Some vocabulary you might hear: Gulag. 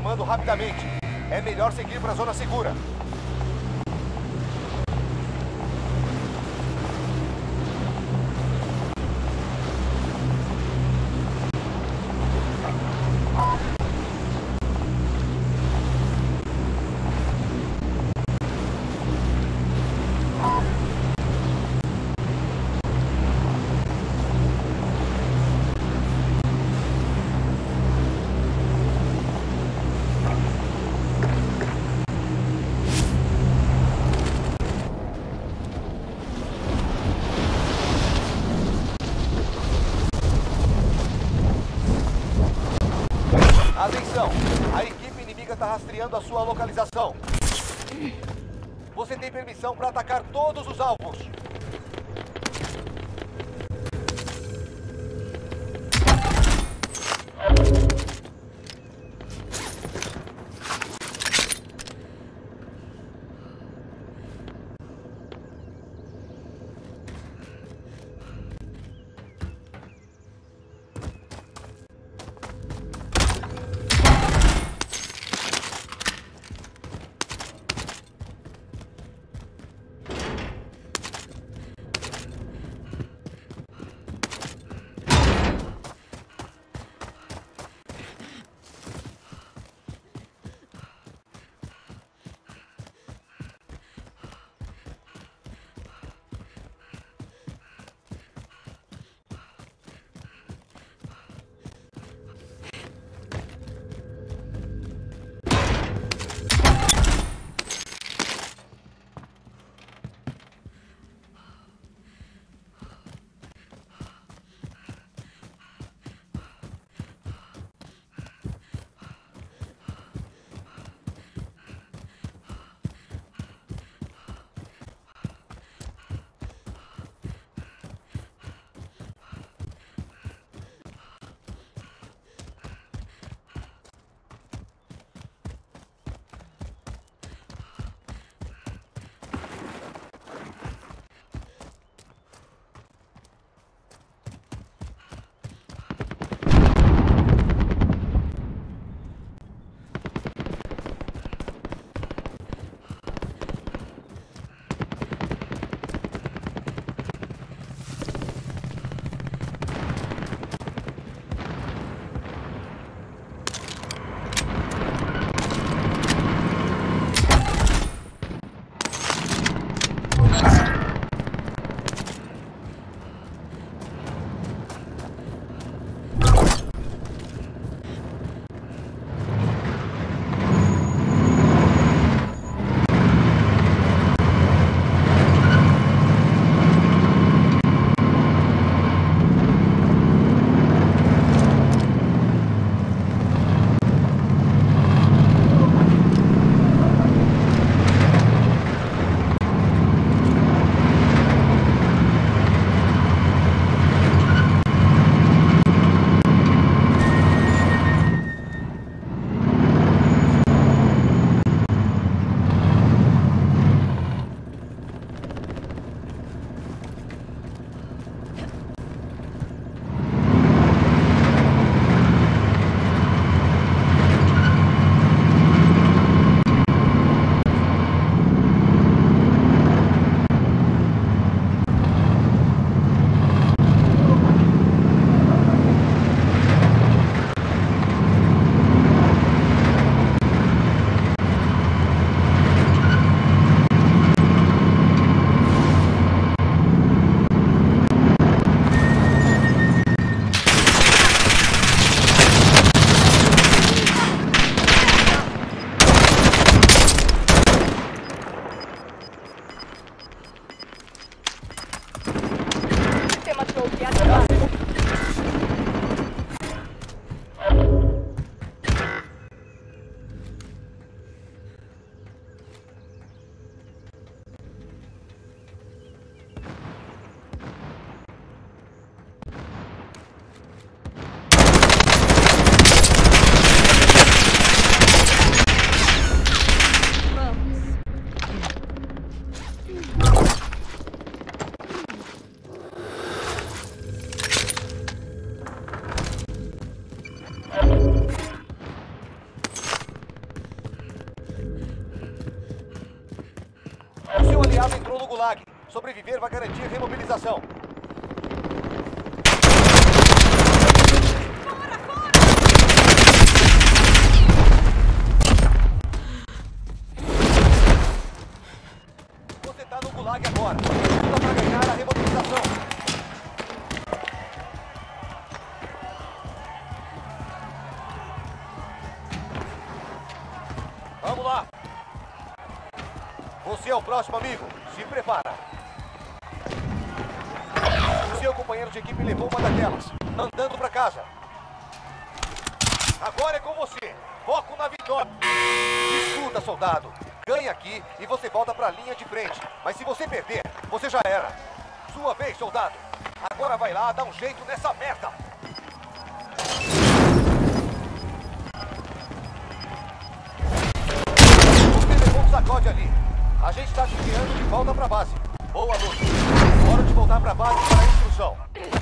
aproximando rapidamente. É melhor seguir para a zona segura. Atenção, a equipe inimiga está rastreando a sua localização. Você tem permissão para atacar todos os alvos. Seu aliado entrou no Gulag. Sobreviver vai garantir remobilização. Você tá no Gulag agora. Luta pra ganhar a remobilização. Vamos lá! Você é o próximo amigo. Se prepara. Seu companheiro de equipe levou uma daquelas. Andando pra casa. Agora é com você. Foco na vitória. Escuta, soldado. Ganha aqui e você volta pra linha de frente. Mas se você perder, você já era. Sua vez, soldado. Agora vai lá, dá um jeito nessa merda. Sacode ali. A gente está te enviando de volta para a base. Boa luta. Hora de voltar para a base para a instrução.